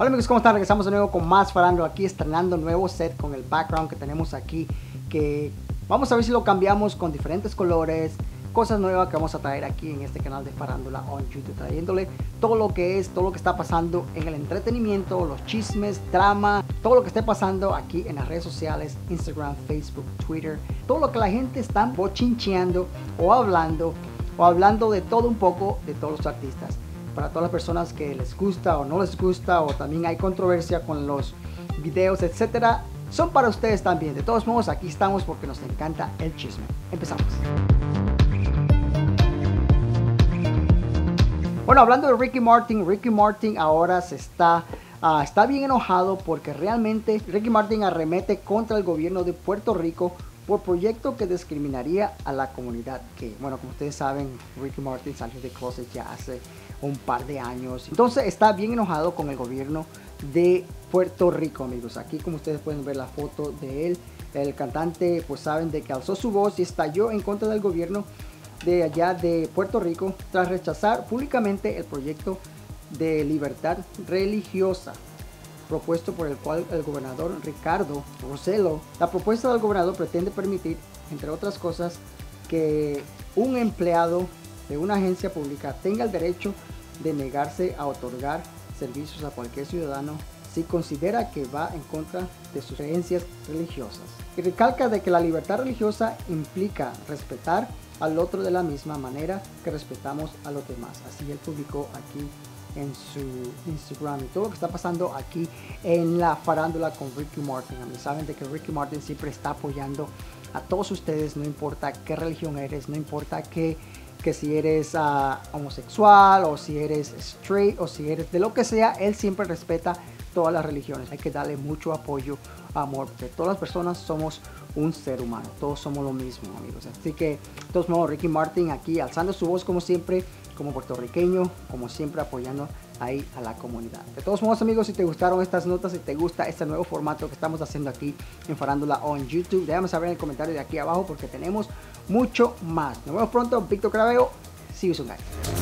Hola amigos, ¿cómo están? Regresamos de nuevo con más farándula, aquí estrenando nuevo set con el background que tenemos aquí, que vamos a ver si lo cambiamos con diferentes colores, cosas nuevas que vamos a traer aquí en este canal de farándula on YouTube, trayéndole todo lo que está pasando en el entretenimiento, los chismes, drama, todo lo que esté pasando aquí en las redes sociales, Instagram, Facebook, Twitter, todo lo que la gente está bochincheando o hablando de todo un poco de todos los artistas. Para todas las personas que les gusta o no les gusta, o también hay controversia con los videos, etcétera, son para ustedes también. De todos modos, aquí estamos porque nos encanta el chisme. Empezamos. Bueno, hablando de Ricky Martin ahora se está bien enojado porque realmente Ricky Martin arremete contra el gobierno de Puerto Rico por proyecto que discriminaría a la comunidad gay. Bueno, como ustedes saben, Ricky Martin salió de closet ya hace un par de años. Entonces está bien enojado con el gobierno de Puerto Rico, amigos. Aquí, como ustedes pueden ver la foto de él, el cantante, pues saben de que alzó su voz y estalló en contra del gobierno de allá de Puerto Rico tras rechazar públicamente el proyecto de libertad religiosa propuesto por el cual el gobernador Ricardo Rosselló. La propuesta del gobernador pretende permitir, entre otras cosas, que un empleado de una agencia pública tenga el derecho de negarse a otorgar servicios a cualquier ciudadano si considera que va en contra de sus creencias religiosas. Y recalca de que la libertad religiosa implica respetar al otro de la misma manera que respetamos a los demás. Así él publicó aquí en su Instagram y todo lo que está pasando aquí en la farándula con Ricky Martin. A mí saben de que Ricky Martin siempre está apoyando a todos ustedes, no importa qué religión eres, no importa que si eres homosexual o si eres straight o si eres de lo que sea, él siempre respeta todas las religiones. Hay que darle mucho apoyo, amor, porque todas las personas somos un ser humano, todos somos lo mismo, amigos. Así que, de todos modos, Ricky Martin aquí alzando su voz como siempre, como puertorriqueño, como siempre apoyando ahí a la comunidad. De todos modos, amigos, si te gustaron estas notas, si te gusta este nuevo formato que estamos haciendo aquí en Farándula on YouTube, déjame saber en el comentario de aquí abajo porque tenemos mucho más. Nos vemos pronto. Víctor Craveo, see you soon, guys.